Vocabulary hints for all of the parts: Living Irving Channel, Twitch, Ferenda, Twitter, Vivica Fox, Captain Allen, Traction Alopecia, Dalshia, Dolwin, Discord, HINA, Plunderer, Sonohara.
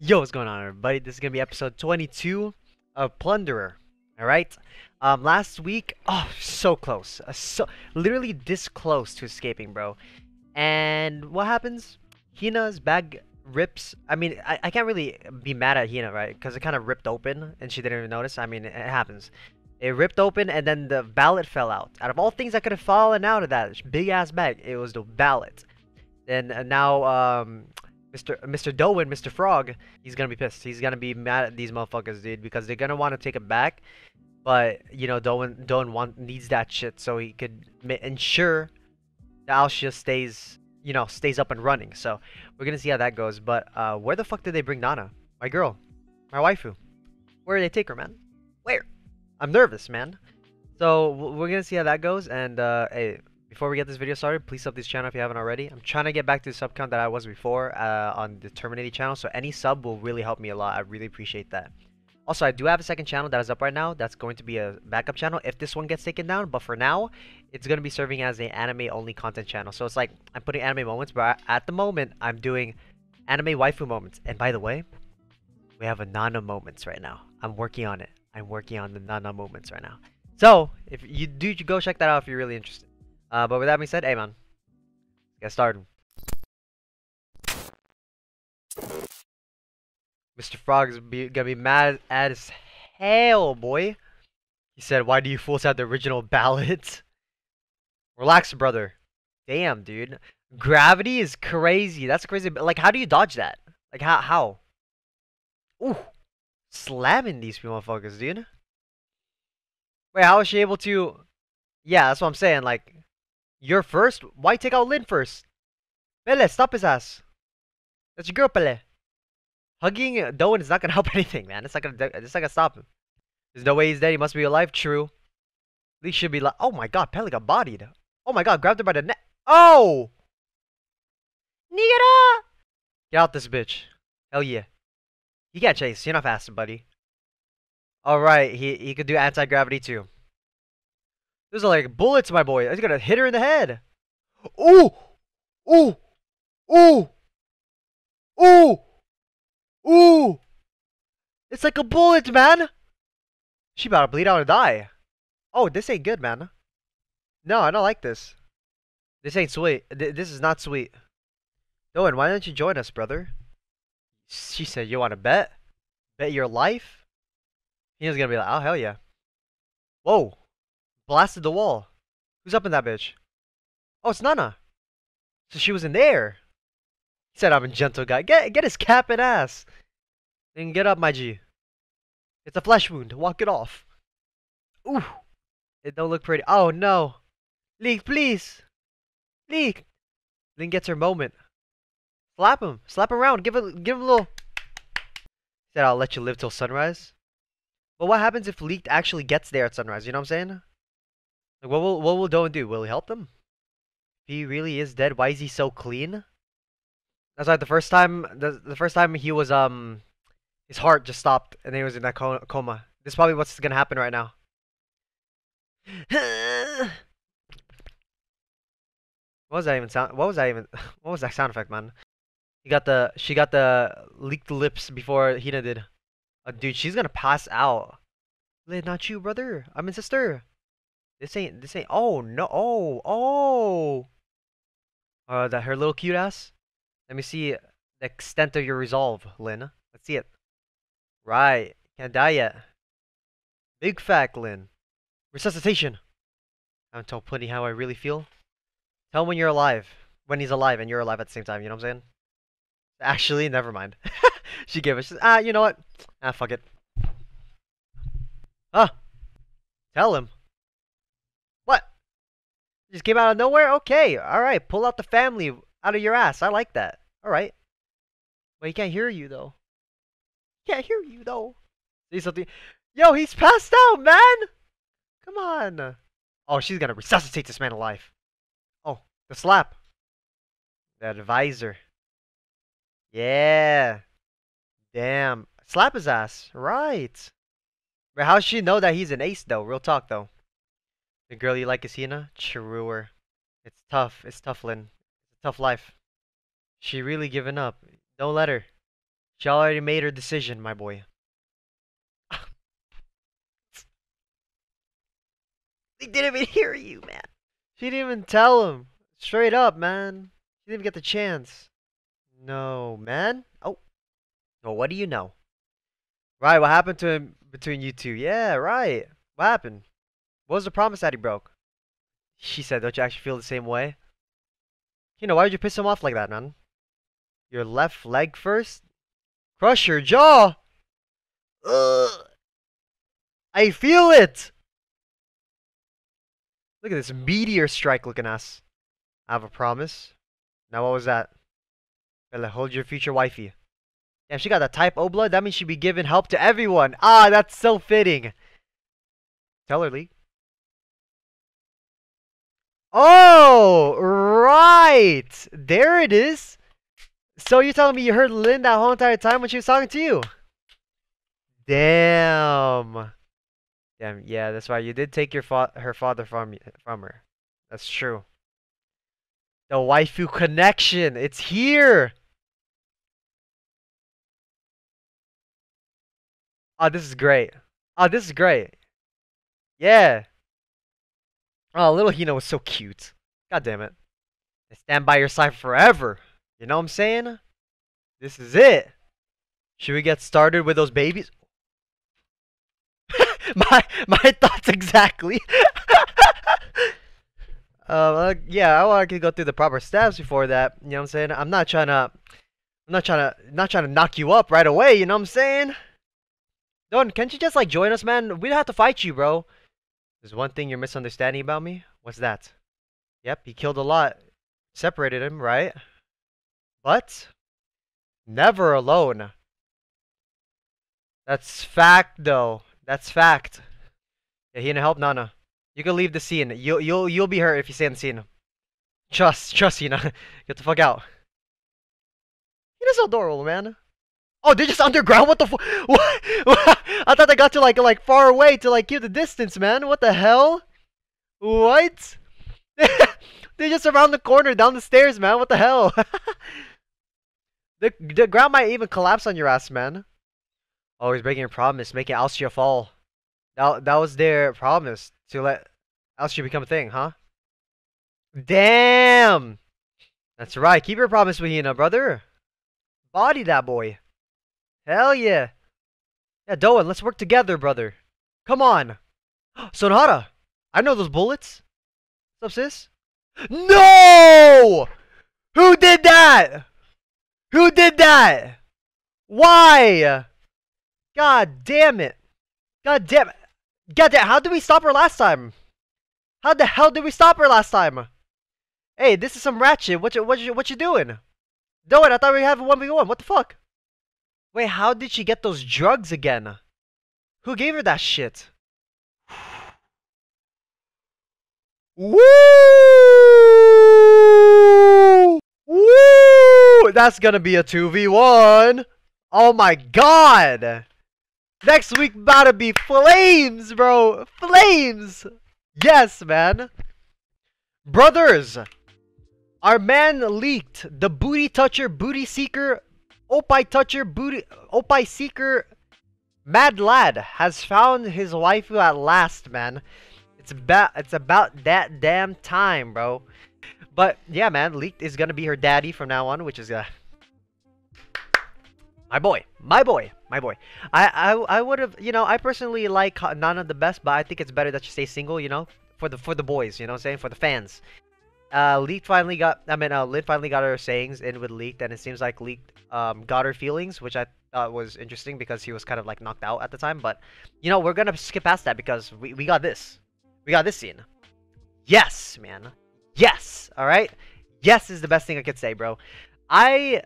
Yo, what's going on, everybody? This is gonna be episode 22 of Plunderer. All right. Last week, so close, so literally this close to escaping, bro. And what happens? Hina's bag rips. I mean, I can't really be mad at Hina, right? Because it kind of ripped open, and she didn't even notice. I mean, it happens. It ripped open, and then the ballot fell out. Out of all things that could have fallen out of that big ass bag, it was the ballot. And now, Mr. Dolwin, Mr. Frog, he's gonna be pissed. He's gonna be mad at these motherfuckers, dude, because they're gonna want to take it back. But you know, Dolwin needs that shit so he could ensure Dalshia stays, you know, stays up and running. So we're gonna see how that goes. But where the fuck did they bring Nana, my girl, my waifu? Where did they take her, man? Where? I'm nervous, man. So we're gonna see how that goes. And hey. Before we get this video started, please sub this channel if you haven't already. I'm trying to get back to the sub count that I was before on the Terminated channel, so any sub will really help me a lot. I really appreciate that. Also, I do have a second channel that is up right now. That's going to be a backup channel if this one gets taken down, but for now, it's going to be serving as an anime-only content channel. So it's like, I'm putting anime moments, but at the moment, I'm doing anime waifu moments. And by the way, we have a Nana moments right now. I'm working on it. I'm working on the Nana moments right now. So, if you do, go check that out if you're really interested. But with that being said, hey man, get started. Mr. Frog's gonna be mad as hell, boy. He said, "Why do you fools have the original ballot?" Relax, brother. Damn, dude. Gravity is crazy. That's crazy. Like, how do you dodge that? Like, how? Ooh, slamming these motherfuckers, dude. Wait, how is she able to? Yeah, that's what I'm saying. Like. You're first? Why take out Lin first? Pele, stop his ass. That's your girl, Pele. Hugging Dolwin is not gonna help anything, man. It's not gonna stop him. There's no way he's dead. He must be alive. True. Lee should be like. Oh my god, Pele got bodied. Oh my god, grabbed her by the neck. Oh! Nigga! Get out this bitch. Hell yeah. You can't chase. You're not fast, buddy. Alright, he could do anti-gravity too. Those are like bullets, my boy. I was gonna hit her in the head. Ooh! Ooh! Ooh! Ooh! Ooh! It's like a bullet, man! She about to bleed out and die. Oh, this ain't good, man. No, I don't like this. This ain't sweet. This is not sweet. Dolwin, why don't you join us, brother? She said, you wanna bet? Bet your life? He was gonna be like, oh, hell yeah. Whoa! Blasted the wall. Who's up in that bitch? Oh, it's Nana. So she was in there. He said, I'm a gentle guy. Get his cap and ass. Then get up, my G. It's a flesh wound. Walk it off. Ooh. It don't look pretty. Oh, no. Leak, please. Leak. Then gets her moment. Slap him. Slap him around. Give him a little. He said, I'll let you live till sunrise. But what happens if Leak actually gets there at sunrise? You know what I'm saying? Like, what will Dolwin do? Will he help them? If he really is dead, why is he so clean? That's like the first time he was his heart just stopped and then he was in that coma. This is probably what's gonna happen right now. What was that even sound? What was that sound effect, man? She got the leaked lips before Hina did. Oh, dude, she's gonna pass out. Not you, brother. I'm in sister. This ain't, oh no, oh! That her little cute ass? Let me see the extent of your resolve, Lin. Let's see it. Right, can't die yet. Big fact, Lin. Resuscitation! I haven't told Plenty how I really feel. Tell him when you're alive. When he's alive and you're alive at the same time, you know what I'm saying? Actually, never mind. She gave us, she says, ah, you know what? Ah, fuck it. Huh! Tell him. Just came out of nowhere? Okay, alright. Pull out the family out of your ass. I like that. Alright. Well, he can't hear you, though. Can't hear you, though. See something? Yo, he's passed out, man! Come on. Oh, she's gonna resuscitate this man alive. Oh, the slap. The advisor. Yeah. Damn. Slap his ass. Right. But how does she know that he's an ace, though? Real talk, though. The girl you like is Hina? Truer. It's tough. It's tough, Lin. It's a tough life. She really given up. Don't let her. She already made her decision, my boy. They didn't even hear you, man. She didn't even tell him. Straight up, man. She didn't even get the chance. No, man. Oh. Well, what do you know? Right, what happened to him between you two? Yeah, right. What happened? What was the promise that he broke? She said, don't you actually feel the same way? You know, why would you piss him off like that, man? Your left leg first? Crush your jaw! Ugh. I feel it! Look at this meteor strike looking ass. I have a promise. Now what was that? Bella, hold your future wifey. Damn, she got that type O blood. That means she'd be giving help to everyone. Ah, that's so fitting. Tell her, Lee. Oh, right. There it is. So you're telling me you heard Lynn that whole entire time when she was talking to you? Damn. Damn, yeah, that's right. You did take your her father from her. That's true. The waifu connection. It's here. Oh, this is great. Oh, this is great. Yeah. Oh, little Hina was so cute. God damn it. I stand by your side forever. You know what I'm saying? This is it. Should we get started with those babies? my thoughts exactly. Yeah, I want to go through the proper steps before that. You know what I'm saying? I'm not trying to knock you up right away. You know what I'm saying? Don, can't you just, like, join us, man? We don't have to fight you, bro. There's one thing you're misunderstanding about me. What's that? Yep, he killed a lot. Separated him, right? But never alone. That's fact, though. That's fact. Yeah, he didn't help Nana. You can leave the scene. You'll be hurt if you stay in the scene. Trust Hina. Get the fuck out. Hina's adorable, man. Oh, they're just underground? What the fuck? What? I thought they got to like far away to like keep the distance, man. What the hell? What? They're just around the corner, down the stairs, man. What the hell? The ground might even collapse on your ass, man. Oh, he's breaking your promise, making Dalshia fall. That was their promise, to let Dalshia become a thing, huh? Damn! That's right. Keep your promise with Hina, brother. Body that boy. Hell yeah. Yeah, Doan, let's work together, brother. Come on. Sonohara, I know those bullets. What's up, sis? No! Who did that? Who did that? Why? God damn it. God damn it. God damn it. How did we stop her last time? How the hell did we stop her last time? Hey, this is some ratchet. What you doing? Doan, I thought we had a 1v1. What the fuck? Wait, how did she get those drugs again? Who gave her that shit? Woo! Woo! That's gonna be a 2v1! Oh my god! Next week about to be flames, bro! Flames! Yes, man! Brothers! Our man leaked the booty toucher, booty seeker, Opai Toucher, Booty, Opai Seeker, Mad Lad has found his waifu at last, man. It's about that damn time, bro. But yeah, man, Leaked is gonna be her daddy from now on, which is my boy. I would have, you know, I personally like Nana the best, but I think it's better that she stays single, you know, for the boys, you know what I'm saying, for the fans. Lynn finally got her sayings in with Leaked, and it seems like Leaked got her feelings, which I thought was interesting because he was kind of like knocked out at the time. But you know, we're gonna skip past that because we got this. We got this scene. Yes, man. Yes. All right. Yes is the best thing I could say, bro. I'm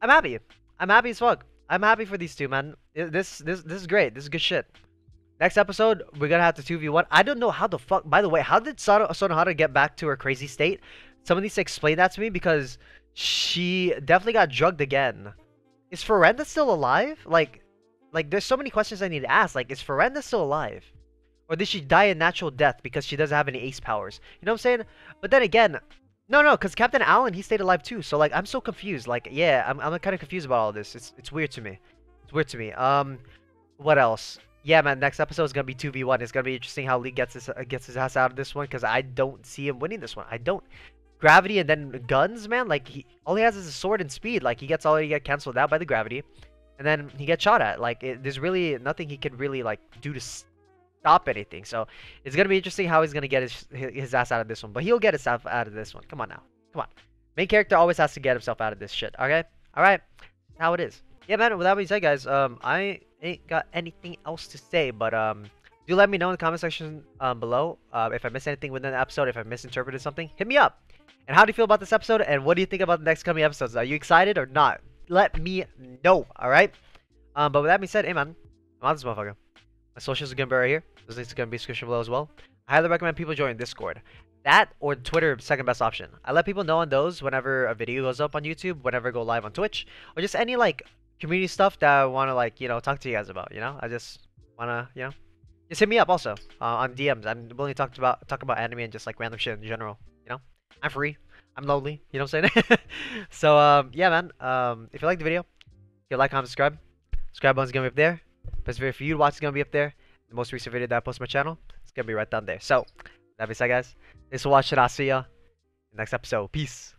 happy. I'm happy as fuck. I'm happy for these two, man. This is great. This is good shit. Next episode, we're gonna have to 2v1. I don't know how the fuck. By the way, how did Sonohara get back to her crazy state? Someone needs to explain that to me because she definitely got drugged again. Is Ferenda still alive? Like, there's so many questions I need to ask. Like, is Ferenda still alive? Or did she die a natural death because she doesn't have any ace powers? You know what I'm saying? But then again, No, because Captain Allen, he stayed alive too. So, like, I'm so confused. Like, yeah, I'm kind of confused about all this. It's weird to me. It's weird to me. What else? Yeah, man, next episode is going to be 2v1. It's going to be interesting how Lee gets his ass out of this one, because I don't see him winning this one. I don't. Gravity and then guns, man. Like, all he has is a sword and speed. Like, he gets canceled out by the gravity. And then he gets shot at. Like, there's really nothing he can really, like, do to stop anything. So it's gonna be interesting how he's gonna get his ass out of this one, but he'll get himself out of this one. Come on now, come on. Main character always has to get himself out of this shit. Okay, all right, how it is. Yeah, man. With that being said, guys, I ain't got anything else to say, but do let me know in the comment section below if I missed anything within the episode, if I misinterpreted something. Hit me up. And how do you feel about this episode? And what do you think about the next coming episodes? Are you excited or not? Let me know. All right. But with that being said, hey man, I'm out of this motherfucker. My socials are gonna be right here. Those links are gonna be in the description below as well. I highly recommend people join Discord. That or Twitter, second best option. I let people know on those whenever a video goes up on YouTube, whenever I go live on Twitch, or just any like community stuff that I wanna like, you know, talk to you guys about. You know, I just wanna, you know, just hit me up also on DMs. I'm willing to talk about anime and just like random shit in general. You know, I'm free. I'm lonely. You know what I'm saying? So yeah, man. If you like the video, give a like, comment, subscribe. Subscribe button's gonna be up there. Best video for you to watch is gonna be up there. The most recent video that I post on my channel, it's gonna be right down there. So, that being said, guys, thanks for watching. I'll see ya in the next episode. Peace.